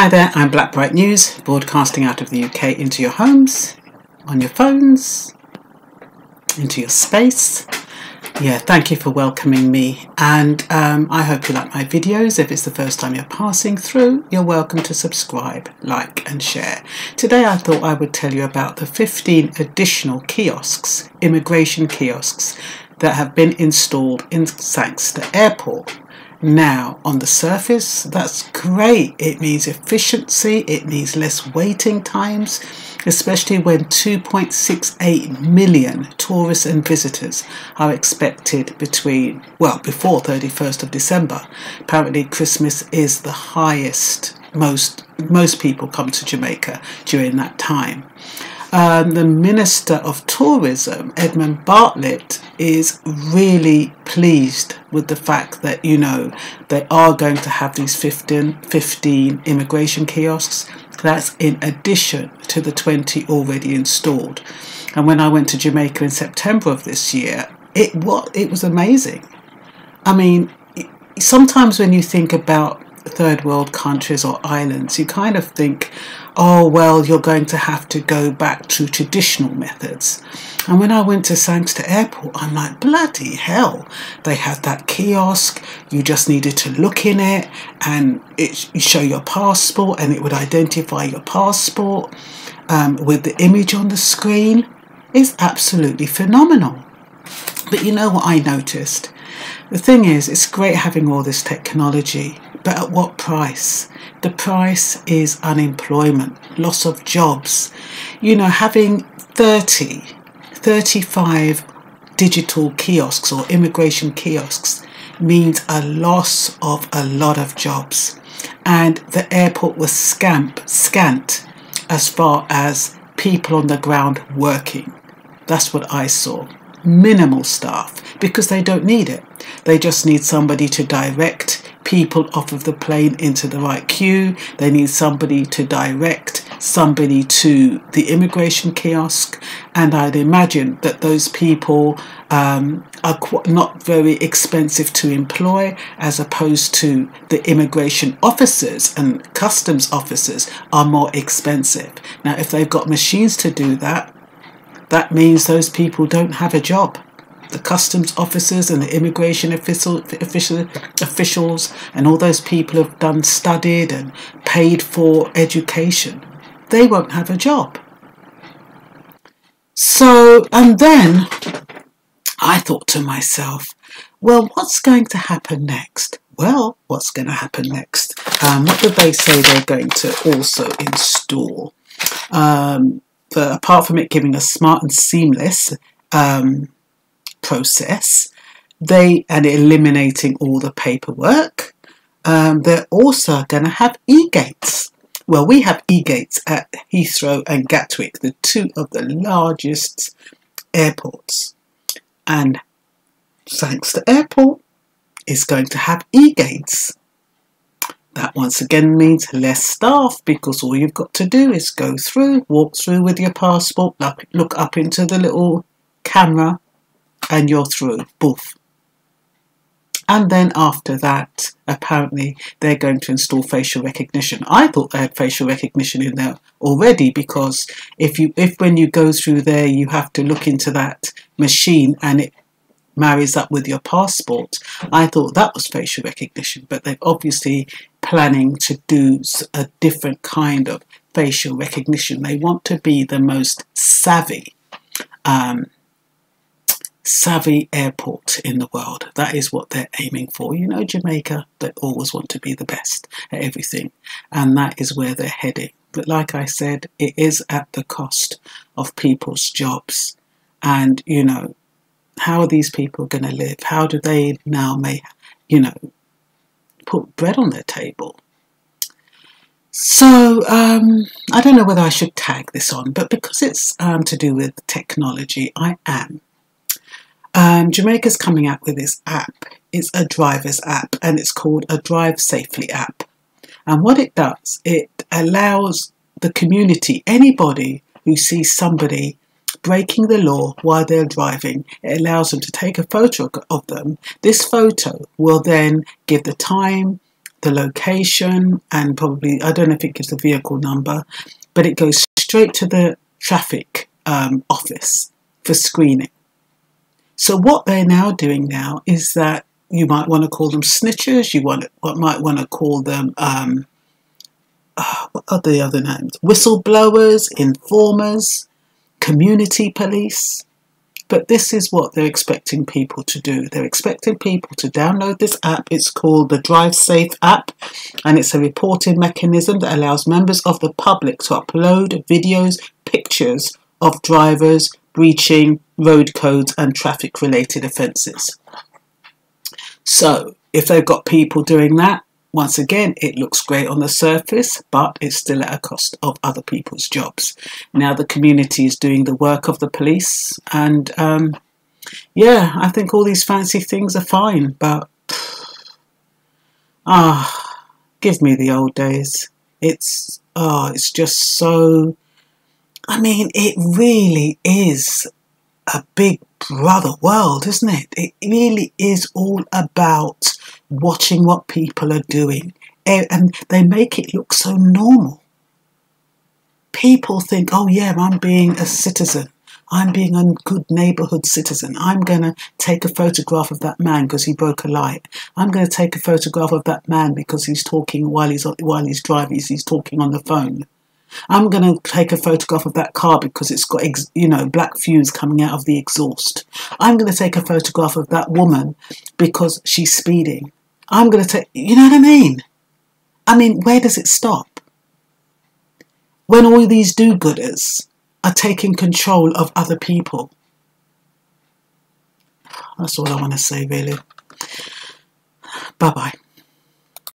Hi there, I'm BlackBright News, broadcasting out of the UK into your homes, on your phones, into your space. Yeah, thank you for welcoming me, and I hope you like my videos. If it's the first time you're passing through, you're welcome to subscribe, like and share. Today I thought I would tell you about the 15 additional kiosks, immigration kiosks, that have been installed in Sangster Airport. Now, on the surface, that's great. It means efficiency, it means less waiting times, especially when 2.68 million tourists and visitors are expected before 31st of December. Apparently, Christmas is the highest. Most people come to Jamaica during that time. The Minister of Tourism, Edmund Bartlett, is really pleased with the fact that, you know, they are going to have these 15 immigration kiosks. That's in addition to the 20 already installed. And when I went to Jamaica in September of this year, it was amazing. I mean, sometimes when you think about third world countries or islands, you kind of think, oh well, you're going to have to go back to traditional methods. And when I went to Stansted Airport, I'm like, bloody hell, they had that kiosk. You just needed to look in it and you show your passport and it would identify your passport with the image on the screen. It's absolutely phenomenal. But you know what I noticed? The thing is, it's great having all this technology, but at what price? The price is unemployment, loss of jobs. You know, having 30, 35 digital kiosks or immigration kiosks means a loss of a lot of jobs. And the airport was scant as far as people on the ground working. That's what I saw. Minimal staff, because they don't need it. They just need somebody to direct people off of the plane into the right queue. They need somebody to direct somebody to the immigration kiosk. And I'd imagine that those people are not very expensive to employ, as opposed to the immigration officers and customs officers are more expensive. Now, if they've got machines to do that, that means those people don't have a job. The customs officers and the immigration officials and all those people have studied and paid for education. They won't have a job. So, and then I thought to myself, well, what's going to happen next? Well, what's going to happen next? What do they say they're going to also install? But apart from it giving a smart and seamless process, and eliminating all the paperwork, they're also going to have e-gates. Well, we have e-gates at Heathrow and Gatwick, the two of the largest airports. And Sangster Airport is going to have e-gates. That once again means less staff, because all you've got to do is go through, walk through with your passport, look up into the little camera and you're through. Boof. And then after that, apparently they're going to install facial recognition. I thought they had facial recognition in there already, because when you go through there, you have to look into that machine and it marries up with your passport. I thought that was facial recognition, but they're obviously planning to do a different kind of facial recognition. They want to be the most savvy airport in the world. That is what they're aiming for. You know, Jamaica, they always want to be the best at everything, and that is where they're heading. But like I said, it is at the cost of people's jobs. And, you know, how are these people going to live? How do they now put bread on their table? So I don't know whether I should tag this on, but because it's to do with technology, I am. Jamaica's coming out with this app. It's a driver's app, and it's called a Drive Safely app. And what it does, it allows the community, anybody who sees somebody breaking the law while they're driving, it allows them to take a photo of them. This photo will then give the time, the location, and probably, I don't know if it gives the vehicle number, but it goes straight to the traffic office for screening. So what they're now doing now is that you might want to call them snitchers, you might want to call them, what are the other names? Whistleblowers, informers, community police. But this is what they're expecting people to do. They're expecting people to download this app. It's called the Drive Safe app, and it's a reporting mechanism that allows members of the public to upload videos, pictures of drivers breaching road codes and traffic-related offences. So if they've got people doing that, once again, it looks great on the surface, but it's still at a cost of other people's jobs. Now the community is doing the work of the police, and yeah, I think all these fancy things are fine, but give me the old days. It's just so, I mean, it really is a big brother world, isn't it? It really is all about watching what people are doing, and they make it look so normal. People think, oh yeah, I'm being a citizen, I'm being a good neighbourhood citizen, I'm going to take a photograph of that man because he broke a light, I'm going to take a photograph of that man because he's talking while he's driving, he's talking on the phone. I'm going to take a photograph of that car because it's got, you know, black fumes coming out of the exhaust. I'm going to take a photograph of that woman because she's speeding. I'm going to take, you know what I mean? I mean, where does it stop? When all these do-gooders are taking control of other people. That's all I want to say, really. Bye-bye.